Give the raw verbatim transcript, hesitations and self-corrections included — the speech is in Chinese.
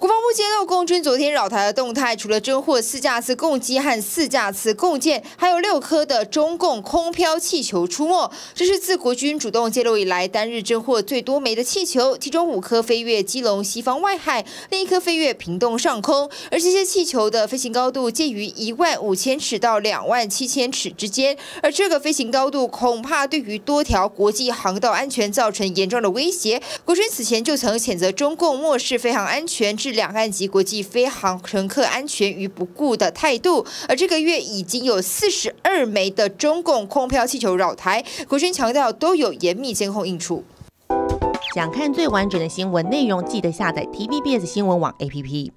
国防部揭露共军昨天扰台的动态，除了侦获四架次共机和四架次共舰，还有六颗的中共空飘气球出没。这是自国军主动揭露以来单日侦获最多枚的气球，其中五颗飞越基隆西方外海，另一颗飞越屏东上空。而这些气球的飞行高度介于一万五千尺到两万七千尺之间，而这个飞行高度恐怕对于多条国际航道安全造成严重的威胁。国军此前就曾谴责中共漠视飞航安全至 两岸及国际飞航乘客安全于不顾的态度，而这个月已经有四十二枚的中共空飘气球扰台，国军强调都有严密监控应处。想看最完整的新闻内容，记得下载 T V B S 新闻网 A P P。